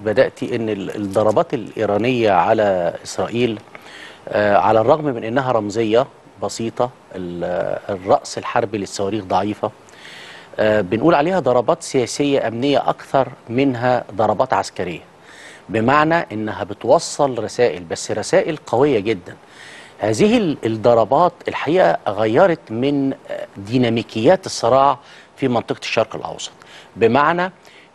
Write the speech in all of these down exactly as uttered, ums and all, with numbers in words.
بدأتي أن الضربات الإيرانية على إسرائيل على الرغم من أنها رمزية بسيطة، الرأس الحربي للصواريخ ضعيفة، بنقول عليها ضربات سياسية أمنية أكثر منها ضربات عسكرية، بمعنى أنها بتوصل رسائل، بس رسائل قوية جدا. هذه الضربات الحقيقة غيرت من ديناميكيات الصراع في منطقة الشرق الأوسط، بمعنى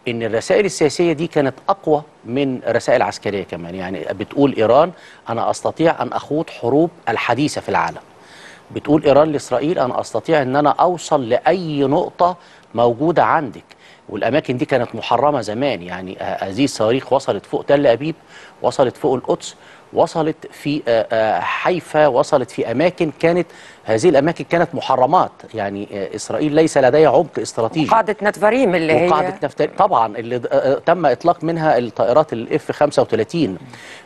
إن الرسائل السياسية دي كانت أقوى من رسائل عسكرية كمان. يعني بتقول إيران أنا أستطيع أن أخوض حروب الحديثة في العالم، بتقول إيران لإسرائيل أنا أستطيع أن أنا أوصل لأي نقطة موجودة عندك، والأماكن دي كانت محرمة زمان. يعني هذه الصواريخ وصلت فوق تل أبيب، وصلت فوق القدس، وصلت في حيفا، وصلت في أماكن كانت هذه الأماكن كانت محرمات. يعني إسرائيل ليس لديها عمق استراتيجي. قاعدة نتفريم اللي هي قاعدة نتفريم طبعا اللي تم إطلاق منها الطائرات الإف خمسة وثلاثين.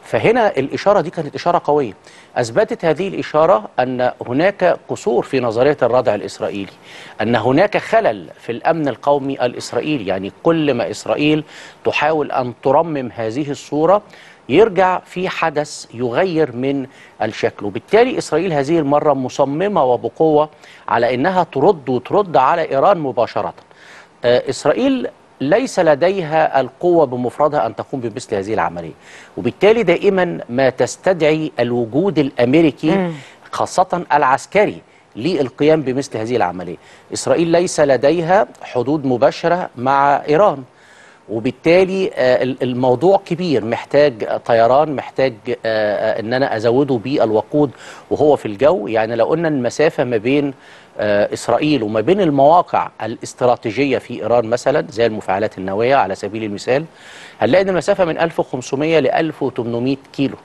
فهنا الإشارة دي كانت إشارة قوية. أثبتت هذه الإشارة أن هناك قصور في نظرية الردع الإسرائيلي، أن هناك خلل في الأمن القومي الإسرائيلي. يعني كل ما إسرائيل تحاول أن ترمم هذه الصورة يرجع في حدث يغير من الشكل، وبالتالي إسرائيل هذه المرة مصممة وبقوة على أنها ترد وترد على إيران مباشرة. إسرائيل ليس لديها القوة بمفردها أن تقوم بمثل هذه العملية، وبالتالي دائما ما تستدعي الوجود الأمريكي خاصة العسكري للقيام بمثل هذه العملية. إسرائيل ليس لديها حدود مباشرة مع إيران، وبالتالي الموضوع كبير، محتاج طيران، محتاج ان انا ازوده بالوقود وهو في الجو. يعني لو قلنا المسافه ما بين اسرائيل وما بين المواقع الاستراتيجيه في ايران مثلا زي المفاعلات النوويه على سبيل المثال، هنلاقي ان المسافه من ألف وخمسمائة ل ألف وثمانمائة كيلو،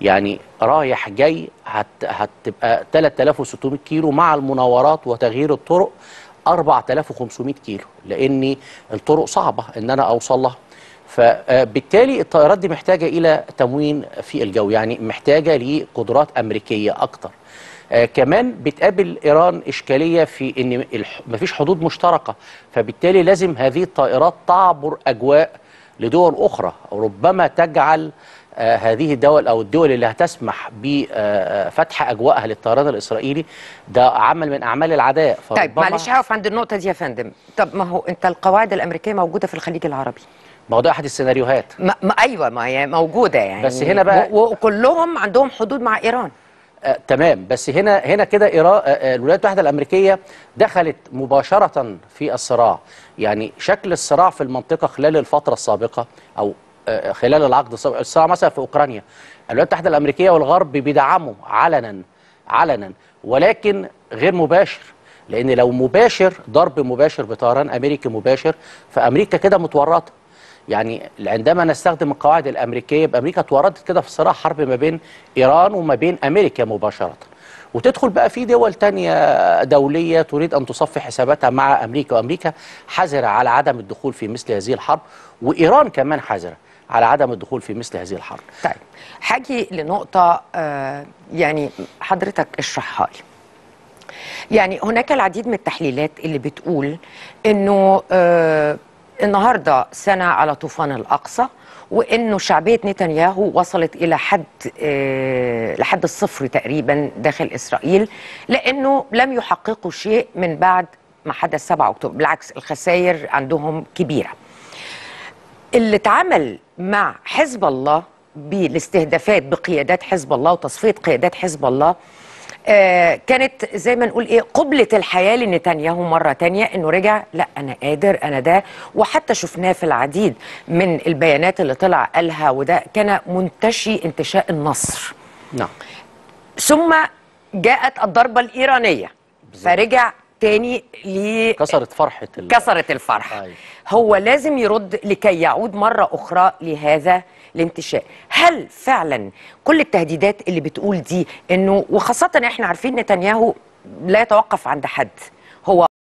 يعني رايح جاي هتبقى ثلاثة آلاف وستمائة كيلو مع المناورات وتغيير الطرق أربعة آلاف وخمسمائة كيلو، لأن الطرق صعبة أن أنا أوصل لها. فبالتالي الطائرات دي محتاجة إلى تموين في الجو، يعني محتاجة لقدرات أمريكية أكتر. آه كمان بتقابل إيران إشكالية في أن مفيش حدود مشتركة، فبالتالي لازم هذه الطائرات تعبر أجواء لدول أخرى، ربما تجعل آه هذه الدول أو الدول اللي هتسمح بفتح آه أجواءها للطيران الإسرائيلي ده عمل من أعمال العداء. طيب معلش هقف عند النقطة دي يا فندم. طب ما هو أنت القواعد الأمريكية موجودة في الخليج العربي، ما هو ده أحد السيناريوهات. ما ما أيوة ما هي موجودة يعني، بس هنا بقى وكلهم عندهم حدود مع إيران. آه تمام، بس هنا هنا كده إيران آه الولايات المتحدة الأمريكية دخلت مباشرة في الصراع. يعني شكل الصراع في المنطقة خلال الفترة السابقة أو خلال العقد الصراع مثلا في أوكرانيا، الولايات المتحدة الأمريكية والغرب بيدعموا علنا علنا ولكن غير مباشر، لأن لو مباشر ضرب مباشر بطيران أمريكي مباشر فأمريكا كده متورطة. يعني عندما نستخدم القواعد الأمريكية بأمريكا اتورطت كده في صراع حرب ما بين إيران وما بين أمريكا مباشرة، وتدخل بقى في دول تانية دولية تريد أن تصفي حساباتها مع أمريكا، وأمريكا حذرة على عدم الدخول في مثل هذه الحرب، وإيران كمان حذرة على عدم الدخول في مثل هذه الحرب. طيب حاجي لنقطة آه يعني حضرتك اشرحها لي. يعني هناك العديد من التحليلات اللي بتقول إنه آه النهاردة سنة على طوفان الأقصى، وإنه شعبية نتنياهو وصلت إلى حد آه لحد الصفر تقريبا داخل إسرائيل، لأنه لم يحققوا شيء من بعد ما حدث سبعة أكتوبر، بالعكس الخسائر عندهم كبيرة. اللي اتعمل مع حزب الله بالاستهدافات بقيادات حزب الله وتصفية قيادات حزب الله آه كانت زي ما نقول ايه قبلة الحياة لنتنياهو مرة تانية، انه رجع لا انا قادر انا ده، وحتى شفناه في العديد من البيانات اللي طلع قالها، وده كان منتشي انتشاء النصر. نعم. ثم جاءت الضربة الإيرانية فرجع تاني لي كسرت فرحة ال... كسرت الفرحة. أي. هو لازم يرد لكي يعود مرة أخرى لهذا الانتشاء. هل فعلا كل التهديدات اللي بتقول دي، إنه وخاصة إحنا عارفين نتنياهو لا يتوقف عند حد، هو